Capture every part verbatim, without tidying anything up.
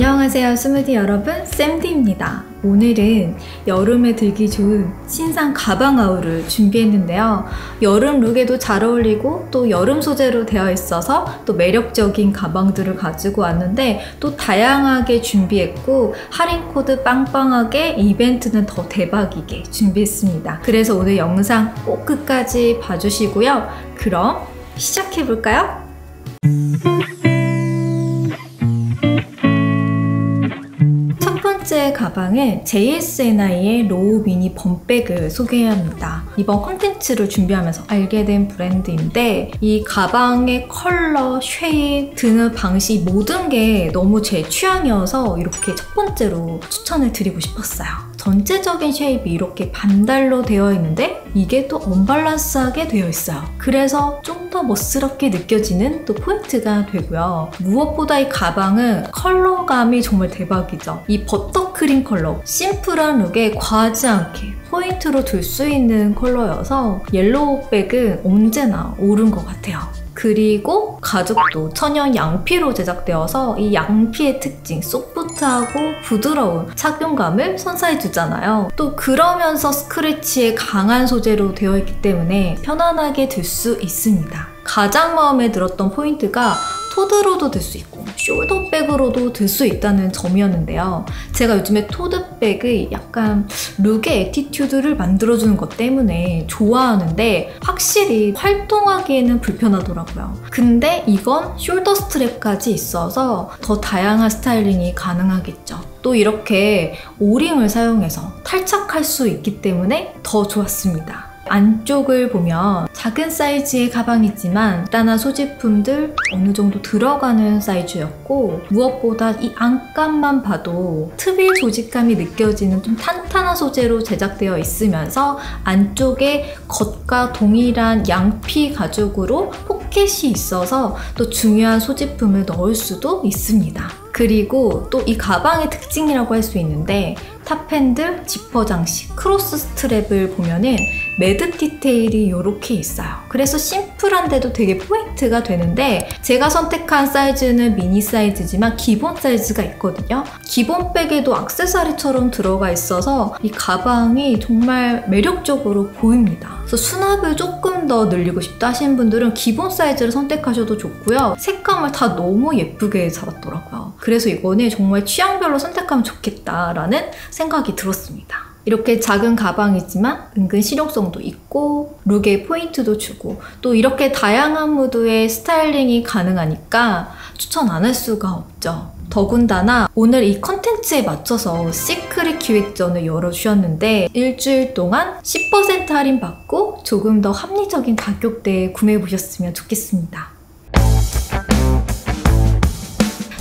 안녕하세요 스무디 여러분, 쌤디입니다. 오늘은 여름에 들기 좋은 신상 가방 아우를 준비했는데요. 여름 룩에도 잘 어울리고 또 여름 소재로 되어 있어서 또 매력적인 가방들을 가지고 왔는데 또 다양하게 준비했고 할인 코드 빵빵하게 이벤트는 더 대박이게 준비했습니다. 그래서 오늘 영상 꼭 끝까지 봐주시고요. 그럼 시작해볼까요? 번째 가방은 제이에스엔아이의 로우 미니 범백을 소개합니다. 이번 콘텐츠를 준비하면서 알게 된 브랜드인데 이 가방의 컬러, 쉐입, 드는 방식 모든 게 너무 제 취향이어서 이렇게 첫 번째로 추천을 드리고 싶었어요. 전체적인 쉐입이 이렇게 반달로 되어 있는데 이게 또 언밸런스하게 되어 있어요. 그래서 좀 더 멋스럽게 느껴지는 또 포인트가 되고요. 무엇보다 이 가방은 컬러감이 정말 대박이죠. 이 버터크림 컬러, 심플한 룩에 과하지 않게 포인트로 둘 수 있는 컬러여서 옐로우 백은 언제나 오른 것 같아요. 그리고 가죽도 천연 양피로 제작되어서 이 양피의 특징, 소프트하고 부드러운 착용감을 선사해주잖아요. 또 그러면서 스크래치에 강한 소재로 되어 있기 때문에 편안하게 들 수 있습니다. 가장 마음에 들었던 포인트가 토드로도 들 수 있고 숄더백으로도 들 수 있다는 점이었는데요. 제가 요즘에 토드백이 약간 룩의 애티튜드를 만들어주는 것 때문에 좋아하는데 확실히 활동하기에는 불편하더라고요. 근데 이건 숄더 스트랩까지 있어서 더 다양한 스타일링이 가능하겠죠. 또 이렇게 오링을 사용해서 탈착할 수 있기 때문에 더 좋았습니다. 안쪽을 보면 작은 사이즈의 가방이지만 단단한 소지품들 어느 정도 들어가는 사이즈였고 무엇보다 이 안감만 봐도 트빌 조직감이 느껴지는 좀 탄탄한 소재로 제작되어 있으면서 안쪽에 겉과 동일한 양피 가죽으로 포켓이 있어서 또 중요한 소지품을 넣을 수도 있습니다. 그리고 또 이 가방의 특징이라고 할 수 있는데 탑핸들, 지퍼 장식, 크로스 스트랩을 보면은 매듭 디테일이 이렇게 있어요. 그래서 심플한데도 되게 포인트가 되는데 제가 선택한 사이즈는 미니 사이즈지만 기본 사이즈가 있거든요. 기본 백에도 액세서리처럼 들어가 있어서 이 가방이 정말 매력적으로 보입니다. 그래서 수납을 조금 더 늘리고 싶다 하시는 분들은 기본 사이즈를 선택하셔도 좋고요. 색감을 다 너무 예쁘게 잡았더라고요. 그래서 이거는 정말 취향별로 선택하면 좋겠다라는 생각이 들었습니다. 이렇게 작은 가방이지만 은근 실용성도 있고 룩에 포인트도 주고 또 이렇게 다양한 무드의 스타일링이 가능하니까 추천 안 할 수가 없죠. 더군다나 오늘 이 컨텐츠에 맞춰서 시크릿 기획전을 열어주셨는데 일주일 동안 십 퍼센트 할인 받고 조금 더 합리적인 가격대에 구매해보셨으면 좋겠습니다.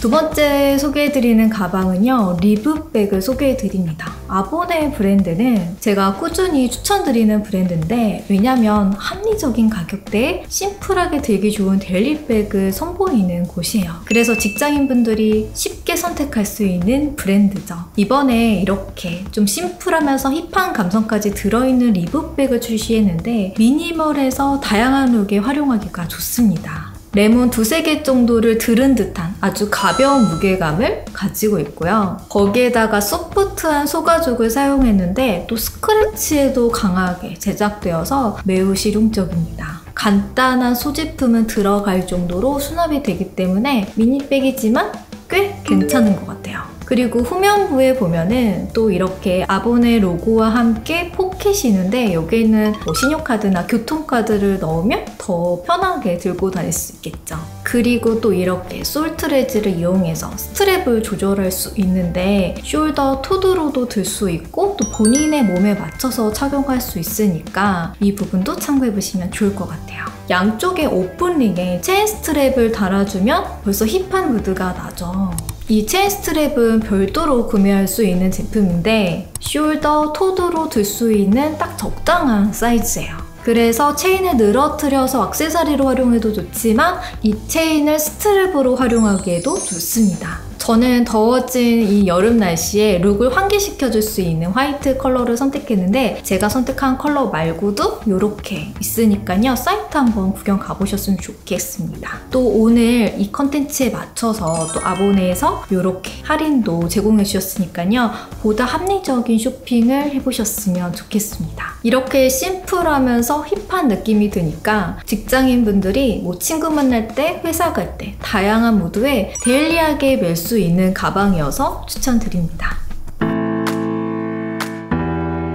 두 번째 소개해드리는 가방은요, 리브백을 소개해드립니다. 아보네 브랜드는 제가 꾸준히 추천드리는 브랜드인데 왜냐면 합리적인 가격대에 심플하게 들기 좋은 데일리백을 선보이는 곳이에요. 그래서 직장인분들이 쉽게 선택할 수 있는 브랜드죠. 이번에 이렇게 좀 심플하면서 힙한 감성까지 들어있는 리브백을 출시했는데 미니멀해서 다양한 룩에 활용하기가 좋습니다. 레몬 두세 개 정도를 들은 듯한 아주 가벼운 무게감을 가지고 있고요. 거기에다가 소프트한 소가죽을 사용했는데 또 스크래치에도 강하게 제작되어서 매우 실용적입니다. 간단한 소지품은 들어갈 정도로 수납이 되기 때문에 미니백이지만 꽤 괜찮은 것 같아요. 그리고 후면부에 보면은 또 이렇게 아보네 로고와 함께 포켓이 있는데 여기에는 뭐 신용카드나 교통카드를 넣으면 더 편하게 들고 다닐 수 있겠죠. 그리고 또 이렇게 솔트레지를 이용해서 스트랩을 조절할 수 있는데 숄더 토드로도 들 수 있고 또 본인의 몸에 맞춰서 착용할 수 있으니까 이 부분도 참고해보시면 좋을 것 같아요. 양쪽에 오픈링에 체인 스트랩을 달아주면 벌써 힙한 무드가 나죠. 이 체인 스트랩은 별도로 구매할 수 있는 제품인데 숄더, 토드로 들 수 있는 딱 적당한 사이즈예요. 그래서 체인을 늘어뜨려서 액세서리로 활용해도 좋지만 이 체인을 스트랩으로 활용하기에도 좋습니다. 저는 더워진 이 여름 날씨에 룩을 환기시켜줄 수 있는 화이트 컬러를 선택했는데 제가 선택한 컬러 말고도 이렇게 있으니까요. 사이트 한번 구경 가보셨으면 좋겠습니다. 또 오늘 이 컨텐츠에 맞춰서 또 아본네에서 이렇게 할인도 제공해 주셨으니까요. 보다 합리적인 쇼핑을 해보셨으면 좋겠습니다. 이렇게 심플하면서 힙한 느낌이 드니까 직장인분들이 뭐 친구 만날 때, 회사 갈 때 다양한 무드에 데일리하게 멜 수 있는 가방이어서 추천드립니다.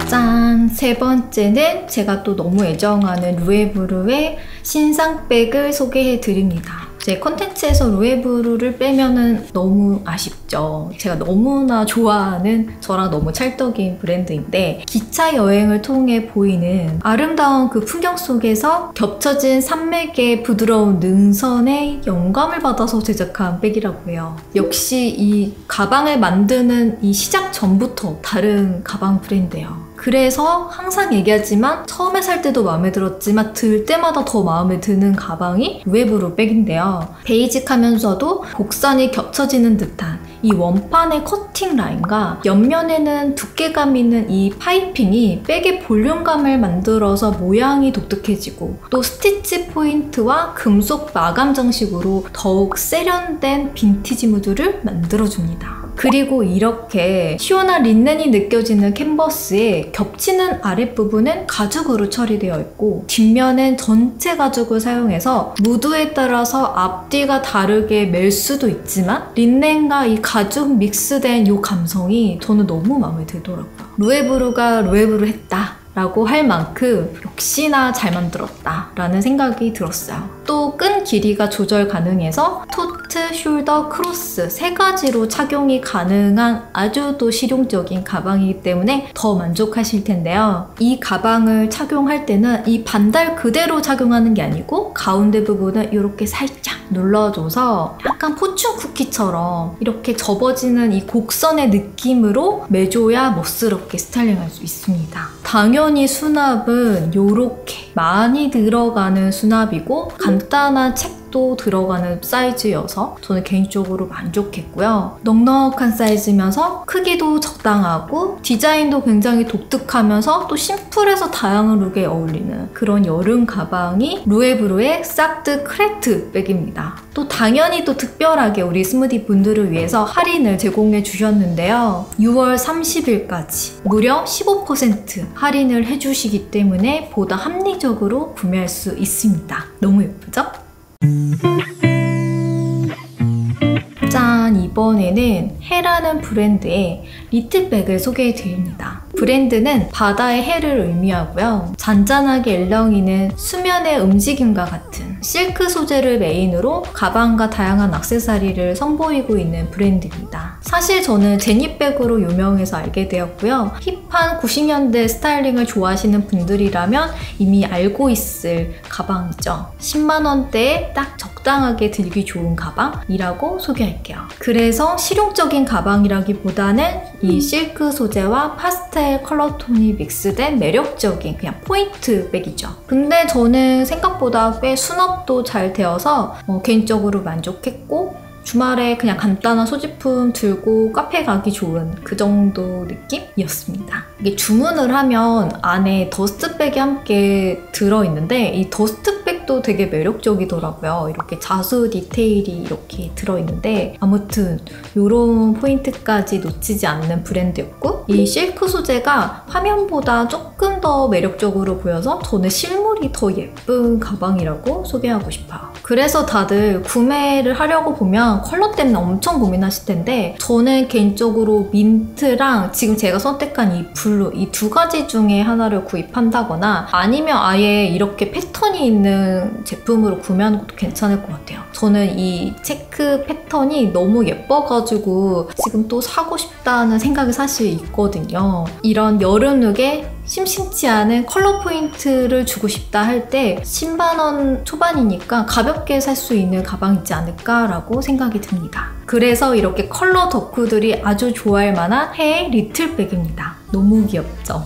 짠! 세 번째는 제가 또 너무 애정하는 루에브르의 신상백을 소개해드립니다. 제 콘텐츠에서 루에브르를 빼면은 너무 아쉽죠. 제가 너무나 좋아하는, 저랑 너무 찰떡인 브랜드인데 기차 여행을 통해 보이는 아름다운 그 풍경 속에서 겹쳐진 산맥의 부드러운 능선에 영감을 받아서 제작한 백이라고 해요. 역시 이 가방을 만드는 이 시작 전부터 다른 가방 브랜드예요. 그래서 항상 얘기하지만 처음에 살 때도 마음에 들었지만 들 때마다 더 마음에 드는 가방이 루에브르 백인데요. 베이직하면서도 곡선이 겹쳐지는 듯한 이 원판의 커팅 라인과 옆면에는 두께감 있는 이 파이핑이 백의 볼륨감을 만들어서 모양이 독특해지고 또 스티치 포인트와 금속 마감 장식으로 더욱 세련된 빈티지 무드를 만들어줍니다. 그리고 이렇게 시원한 린넨이 느껴지는 캔버스에 겹치는 아랫부분은 가죽으로 처리되어 있고 뒷면은 전체 가죽을 사용해서 무드에 따라서 앞뒤가 다르게 멜 수도 있지만 린넨과 이 가죽 믹스된 이 감성이 저는 너무 마음에 들더라고요. 루에브르가 루에브르 했다 라고 할 만큼 역시나 잘 만들었다 라는 생각이 들었어요. 또 끈 길이가 조절 가능해서 토트, 숄더, 크로스 세 가지로 착용이 가능한 아주 또 실용적인 가방이기 때문에 더 만족하실 텐데요. 이 가방을 착용할 때는 이 반달 그대로 착용하는 게 아니고 가운데 부분을 이렇게 살짝 눌러줘서 약간 포춘 쿠키처럼 이렇게 접어지는 이 곡선의 느낌으로 매줘야 멋스럽게 스타일링할 수 있습니다. 당연히 당연히 수납은 이렇게 많이 들어가는 수납이고 간단한 책도 들어가는 사이즈여서 저는 개인적으로 만족했고요. 넉넉한 사이즈면서 크기도 적당하고 디자인도 굉장히 독특하면서 또 심플해서 다양한 룩에 어울리는 그런 여름 가방이 루에브르의 Sac de Crete 백입니다. 또 당연히 또 특별하게 우리 스무디 분들을 위해서 할인을 제공해 주셨는데요. 유월 삼십일까지 무려 십오 퍼센트 할인을 해주시기 때문에 보다 합리적으로 구매할 수 있습니다. 너무 예쁘죠? 짠! 이번에는 해라는 브랜드의 리틀백을 소개해드립니다. 브랜드는 바다의 해를 의미하고요. 잔잔하게 일렁이는 수면의 움직임과 같은 실크 소재를 메인으로 가방과 다양한 액세서리를 선보이고 있는 브랜드입니다. 사실 저는 제니백으로 유명해서 알게 되었고요. 힙한 구십 년대 스타일링을 좋아하시는 분들이라면 이미 알고 있을 가방이죠. 십만 원대에 딱 적당하게 들기 좋은 가방이라고 소개할게요. 그래서 실용적인 가방이라기보다는 이 실크 소재와 파스텔 컬러톤이 믹스된 매력적인 그냥 포인트 백이죠. 근데 저는 생각보다 꽤 수납도 잘 되어서 어, 개인적으로 만족했고 주말에 그냥 간단한 소지품 들고 카페 가기 좋은 그 정도 느낌이었습니다. 이게 주문을 하면 안에 더스트백이 함께 들어있는데 이 더스트백도 되게 매력적이더라고요. 이렇게 자수 디테일이 이렇게 들어있는데 아무튼 이런 포인트까지 놓치지 않는 브랜드였고 이 실크 소재가 화면보다 조금 더 매력적으로 보여서 저는 실물이 더 예쁜 가방이라고 소개하고 싶어요. 그래서 다들 구매를 하려고 보면 컬러 때문에 엄청 고민하실 텐데 저는 개인적으로 민트랑 지금 제가 선택한 이 블루 이 두 가지 중에 하나를 구입한다거나 아니면 아예 이렇게 패턴이 있는 제품으로 구매하는 것도 괜찮을 것 같아요. 저는 이 체크 패턴이 너무 예뻐가지고 지금 또 사고 싶다는 생각이 사실 있거든요. 이런 여름 룩에 심심치 않은 컬러 포인트를 주고 싶다 할 때 십만 원 초반이니까 가볍게 살 수 있는 가방 있지 않을까라고 생각이 듭니다. 그래서 이렇게 컬러 덕후들이 아주 좋아할 만한 해 리틀백입니다. 너무 귀엽죠?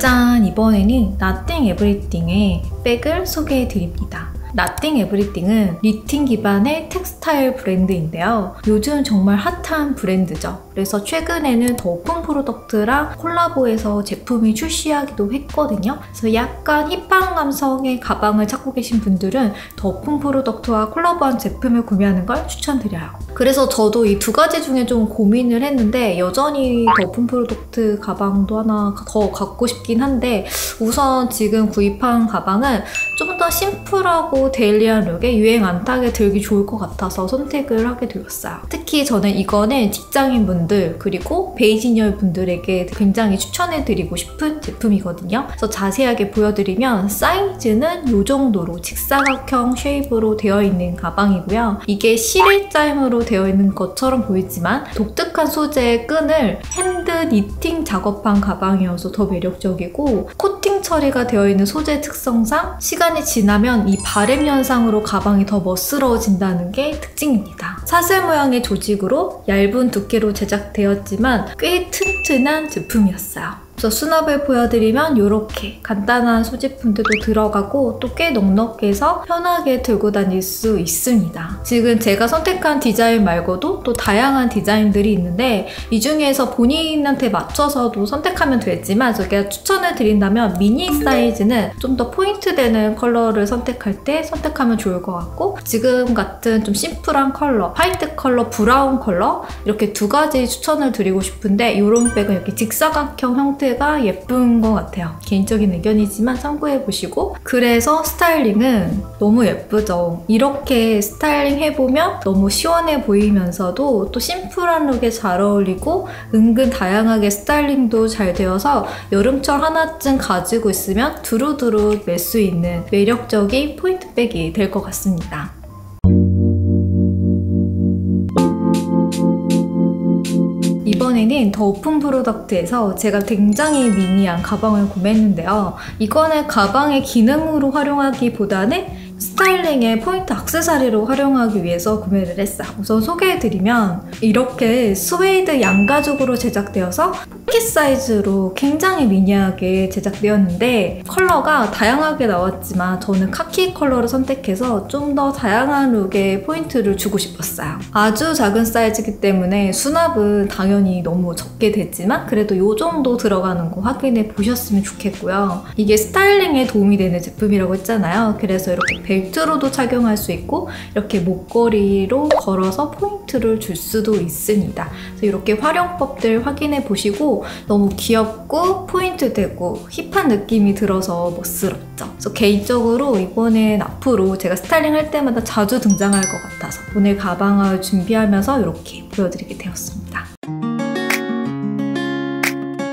짠! 이번에는 나띵 에브리띵의 백을 소개해드립니다. 나띵 에브리띵은 니팅 기반의 텍스타일 브랜드인데요. 요즘 정말 핫한 브랜드죠. 그래서 최근에는 더오픈프로덕트랑 콜라보해서 제품이 출시하기도 했거든요. 그래서 약간 힙한 감성의 가방을 찾고 계신 분들은 더오픈프로덕트와 콜라보한 제품을 구매하는 걸 추천드려요. 그래서 저도 이 두 가지 중에 좀 고민을 했는데 여전히 더오픈프로덕트 가방도 하나 더 갖고 싶긴 한데, 우선 지금 구입한 가방은 좀 더 심플하고 데일리한 룩에 유행 안 타게 들기 좋을 것 같아서 선택을 하게 되었어요. 특히 저는 이거는 직장인분들 그리고 베이지니어 분들에게 굉장히 추천해드리고 싶은 제품이거든요. 그래서 자세하게 보여드리면 사이즈는 이 정도로 직사각형 쉐입으로 되어 있는 가방이고요. 이게 실일자임으로 되어 있는 것처럼 보이지만 독특한 소재의 끈을 핸드 니팅 작업한 가방이어서 더 매력적이고, 코팅 처리가 되어 있는 소재 특성상 시간이 지나면 이 바램 현상으로 가방이 더 멋스러워진다는 게 특징입니다. 사슬 모양의 조직으로 얇은 두께로 제작 되었지만 꽤 튼튼한 제품이었어요. 그래서 수납을 보여드리면 이렇게 간단한 소지품들도 들어가고 또 꽤 넉넉해서 편하게 들고 다닐 수 있습니다. 지금 제가 선택한 디자인 말고도 또 다양한 디자인들이 있는데 이 중에서 본인한테 맞춰서도 선택하면 되지만 제가 추천을 드린다면 미니 사이즈는 좀 더 포인트 되는 컬러를 선택할 때 선택하면 좋을 것 같고, 지금 같은 좀 심플한 컬러, 화이트 컬러, 브라운 컬러 이렇게 두 가지 추천을 드리고 싶은데 이런 백은 이렇게 직사각형 형태 가 예쁜 것 같아요. 개인적인 의견이지만 참고해보시고, 그래서 스타일링은 너무 예쁘죠. 이렇게 스타일링 해보면 너무 시원해 보이면서도 또 심플한 룩에 잘 어울리고 은근 다양하게 스타일링도 잘 되어서 여름철 하나쯤 가지고 있으면 두루두루 멜 수 있는 매력적인 포인트백이 될 것 같습니다. 이번에는 더오픈프로덕트에서 제가 굉장히 미니한 가방을 구매했는데요. 이거는 가방의 기능으로 활용하기보다는 스타일링의 포인트 액세서리로 활용하기 위해서 구매를 했어요. 우선 소개해드리면 이렇게 스웨이드 양가죽으로 제작되어서 포켓 사이즈로 굉장히 미니하게 제작되었는데 컬러가 다양하게 나왔지만 저는 카키 컬러를 선택해서 좀 더 다양한 룩에 포인트를 주고 싶었어요. 아주 작은 사이즈이기 때문에 수납은 당연히 너무 적게 됐지만 그래도 이 정도 들어가는 거 확인해 보셨으면 좋겠고요. 이게 스타일링에 도움이 되는 제품이라고 했잖아요. 그래서 이렇게 벨트로도 착용할 수 있고 이렇게 목걸이로 걸어서 포인트를 줄 수도 있습니다. 그래서 이렇게 활용법들 확인해 보시고 너무 귀엽고 포인트 되고 힙한 느낌이 들어서 멋스럽죠. 그래서 개인적으로 이번엔 앞으로 제가 스타일링 할 때마다 자주 등장할 것 같아서 오늘 가방을 준비하면서 이렇게 보여드리게 되었습니다.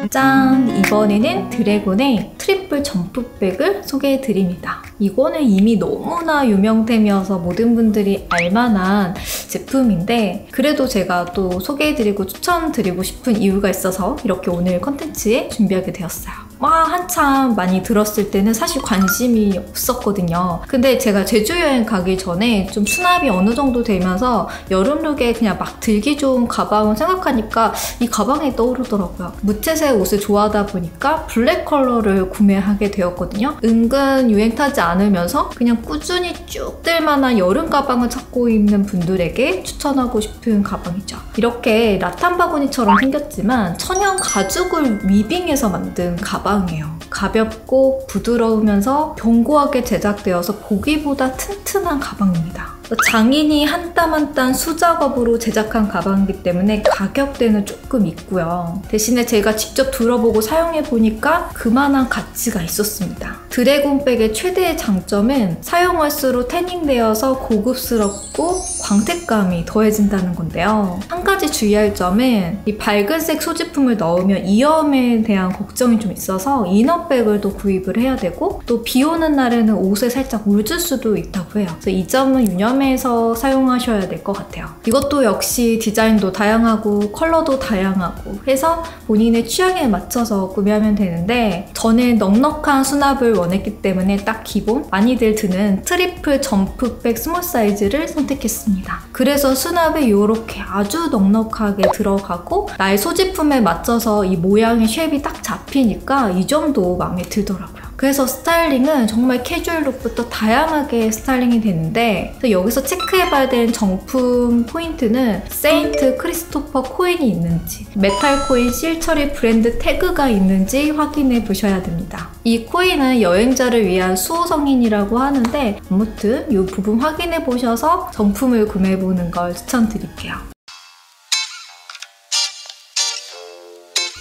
짠! 이번에는 드래곤의 트리플 점프백을 소개해드립니다. 이거는 이미 너무나 유명템이어서 모든 분들이 알만한 제품인데 그래도 제가 또 소개해드리고 추천드리고 싶은 이유가 있어서 이렇게 오늘 컨텐츠에 준비하게 되었어요. 막 한참 많이 들었을 때는 사실 관심이 없었거든요. 근데 제가 제주 여행 가기 전에 좀 수납이 어느 정도 되면서 여름룩에 그냥 막 들기 좋은 가방을 생각하니까 이 가방이 떠오르더라고요. 무채색 옷을 좋아하다 보니까 블랙 컬러를 구매하게 되었거든요. 은근 유행 타지 않으면서 그냥 꾸준히 쭉 들만한 여름 가방을 찾고 있는 분들에게 추천하고 싶은 가방이죠. 이렇게 라탄 바구니처럼 생겼지만 천연 가죽을 위빙해서 만든 가방 가방이에요. 가볍고 부드러우면서 견고하게 제작되어서 보기보다 튼튼한 가방입니다. 장인이 한 땀 한 땀 수작업으로 제작한 가방이기 때문에 가격대는 조금 있고요. 대신에 제가 직접 들어보고 사용해보니까 그만한 가치가 있었습니다. 드래곤백의 최대의 장점은 사용할수록 태닝되어서 고급스럽고 광택감이 더해진다는 건데요. 한 가지 주의할 점은 이 밝은색 소지품을 넣으면 이염에 대한 걱정이 좀 있어서 이너백을 또 구입을 해야 되고 또 비 오는 날에는 옷에 살짝 물질 수도 있다고 해요. 그래서 이 점은 유념 에서 사용하셔야 될 것 같아요. 이것도 역시 디자인도 다양하고 컬러도 다양하고 해서 본인의 취향에 맞춰서 구매하면 되는데 저는 넉넉한 수납을 원했기 때문에 딱 기본 많이들 드는 트리플 점프백 스몰 사이즈를 선택했습니다. 그래서 수납에 이렇게 아주 넉넉하게 들어가고 나의 소지품에 맞춰서 이 모양의 쉐입이 딱 잡히니까 이 점도 마음에 들더라고요. 그래서 스타일링은 정말 캐주얼 룩부터 다양하게 스타일링이 되는데, 그래서 여기서 체크해봐야 되는 정품 포인트는 세인트 크리스토퍼 코인이 있는지, 메탈 코인 실 처리 브랜드 태그가 있는지 확인해 보셔야 됩니다. 이 코인은 여행자를 위한 수호성인이라고 하는데, 아무튼 이 부분 확인해 보셔서 정품을 구매해 보는 걸 추천드릴게요.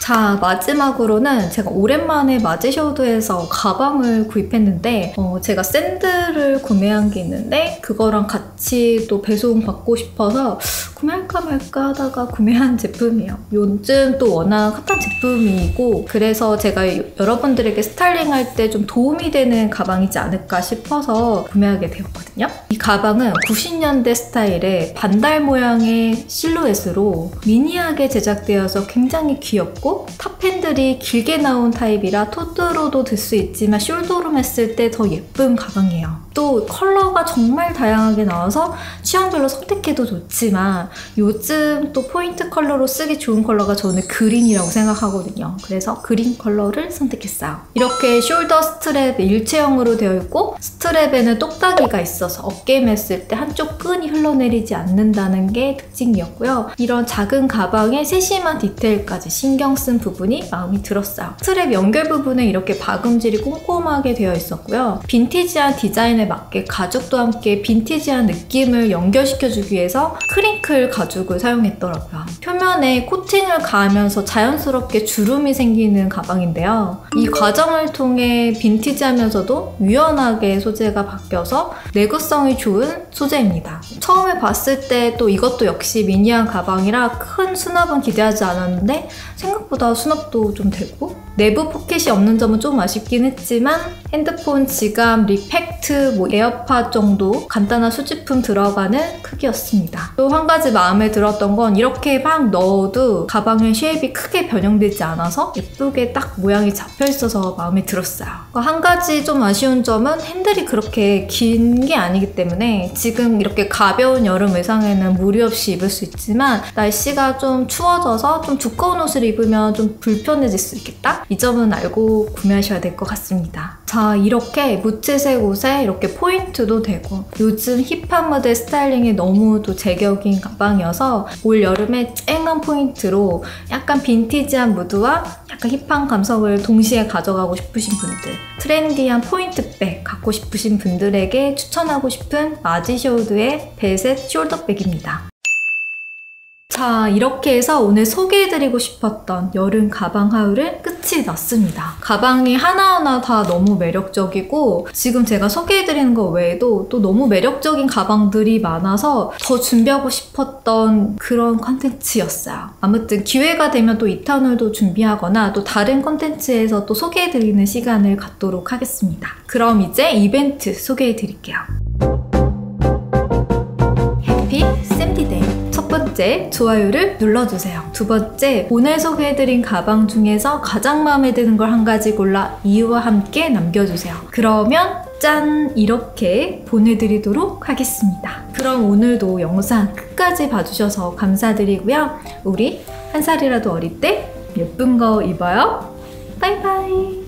자, 마지막으로는 제가 오랜만에 마제쇼드에서 가방을 구입했는데, 어, 제가 샌들을 구매한 게 있는데 그거랑 같이 또 배송받고 싶어서 구매할까 말까 하다가 구매한 제품이에요. 요즘 또 워낙 핫한 제품이고, 그래서 제가 여러분들에게 스타일링할 때 좀 도움이 되는 가방이지 않을까 싶어서 구매하게 되었거든요. 이 가방은 구십 년대 스타일의 반달 모양의 실루엣으로 미니하게 제작되어서 굉장히 귀엽고, 탑핸들이 길게 나온 타입이라 토트로도 들 수 있지만 숄더룸 했을 때 더 예쁜 가방이에요. 또 컬러가 정말 다양하게 나와서 취향별로 선택해도 좋지만, 요즘 또 포인트 컬러로 쓰기 좋은 컬러가 저는 그린이라고 생각하거든요. 그래서 그린 컬러를 선택했어요. 이렇게 숄더 스트랩 일체형으로 되어 있고, 스트랩에는 똑딱이가 있어서 어깨 맸을 때 한쪽 끈이 흘러내리지 않는다는 게 특징이었고요. 이런 작은 가방에 세심한 디테일까지 신경 쓴 부분이 마음에 들었어요. 스트랩 연결 부분에 이렇게 박음질이 꼼꼼하게 되어 있었고요. 빈티지한 디자인에 맞게 가죽도 함께 빈티지한 느낌을 연결시켜주기 위해서 크링클 가죽을 사용했더라고요. 표면에 코팅을 가하면서 자연스럽게 주름이 생기는 가방인데요. 이 과정을 통해 빈티지하면서도 유연하게 소재가 바뀌어서 내구성이 좋은 소재입니다. 처음에 봤을 때 또 이것도 역시 미니한 가방이라 큰 수납은 기대하지 않았는데 생각 보다 수납도 좀 되고, 내부 포켓이 없는 점은 좀 아쉽긴 했지만 핸드폰, 지갑, 립팩트, 뭐 에어팟 정도 간단한 수집품 들어가는 크기였습니다. 또 한 가지 마음에 들었던 건 이렇게 막 넣어도 가방의 쉐입이 크게 변형되지 않아서 예쁘게 딱 모양이 잡혀 있어서 마음에 들었어요. 한 가지 좀 아쉬운 점은 핸들이 그렇게 긴 게 아니기 때문에 지금 이렇게 가벼운 여름 의상에는 무리 없이 입을 수 있지만 날씨가 좀 추워져서 좀 두꺼운 옷을 입으면 좀 불편해질 수 있겠다? 이 점은 알고 구매하셔야 될 것 같습니다. 자, 이렇게 무채색 옷에 이렇게 포인트도 되고, 요즘 힙한 무드 스타일링이 너무도 제격인 가방이어서 올 여름에 쨍한 포인트로 약간 빈티지한 무드와 약간 힙한 감성을 동시에 가져가고 싶으신 분들, 트렌디한 포인트백 갖고 싶으신 분들에게 추천하고 싶은 마지쇼드의 벨벳 숄더백입니다. 자, 이렇게 해서 오늘 소개해드리고 싶었던 여름 가방 하울은 끝이 났습니다. 가방이 하나하나 다 너무 매력적이고, 지금 제가 소개해드리는 것 외에도 또 너무 매력적인 가방들이 많아서 더 준비하고 싶었던 그런 컨텐츠였어요. 아무튼 기회가 되면 또 이탄홀도 준비하거나 또 다른 컨텐츠에서 또 소개해드리는 시간을 갖도록 하겠습니다. 그럼 이제 이벤트 소개해드릴게요. 해피 샘디데이. 첫 번째, 좋아요를 눌러주세요. 두 번째, 오늘 소개해드린 가방 중에서 가장 마음에 드는 걸 한 가지 골라 이유와 함께 남겨주세요. 그러면 짠! 이렇게 보내드리도록 하겠습니다. 그럼 오늘도 영상 끝까지 봐주셔서 감사드리고요. 우리 한 살이라도 어릴 때 예쁜 거 입어요. 바이바이!